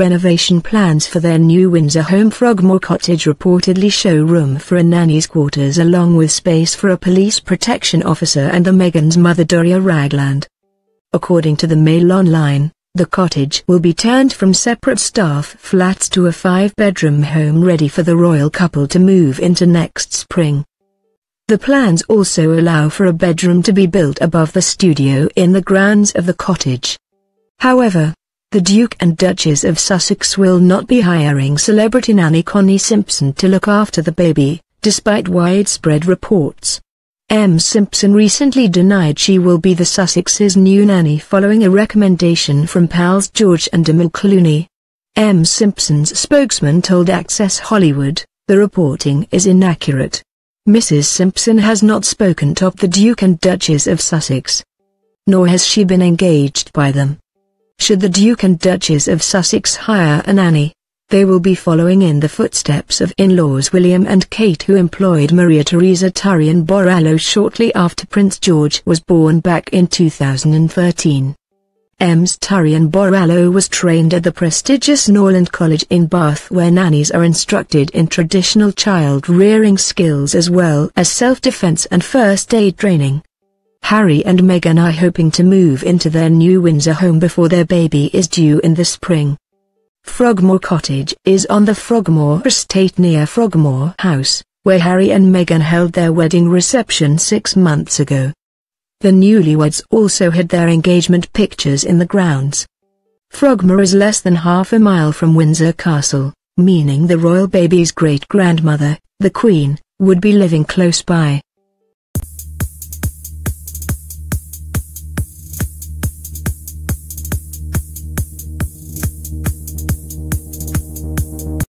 renovation plans for their new Windsor home. Frogmore Cottage reportedly show room for a nanny's quarters along with space for a police protection officer and the Meghan's mother Doria Ragland. According to the Mail Online, the cottage will be turned from separate staff flats to a 5-bedroom home ready for the royal couple to move into next spring. The plans also allow for a bedroom to be built above the studio in the grounds of the cottage. However, the Duke and Duchess of Sussex will not be hiring celebrity nanny Connie Simpson to look after the baby, despite widespread reports. Ms. Simpson recently denied she will be the Sussex's new nanny following a recommendation from pals George and Demi Moore. Ms. Simpson's spokesman told Access Hollywood, "The reporting is inaccurate. Mrs. Simpson has not spoken to the Duke and Duchess of Sussex. Nor has she been engaged by them. Should the Duke and Duchess of Sussex hire a nanny, they will be following in the footsteps of in-laws William and Kate, who employed Maria Theresa Turian Borallo shortly after Prince George was born back in 2013. Ms. Turian Borallo was trained at the prestigious Norland College in Bath, where nannies are instructed in traditional child-rearing skills as well as self-defense and first aid training. Harry and Meghan are hoping to move into their new Windsor home before their baby is due in the spring. Frogmore Cottage is on the Frogmore Estate near Frogmore House, where Harry and Meghan held their wedding reception 6 months ago. The newlyweds also had their engagement pictures in the grounds. Frogmore is less than half a mile from Windsor Castle, meaning the royal baby's great-grandmother, the Queen, would be living close by.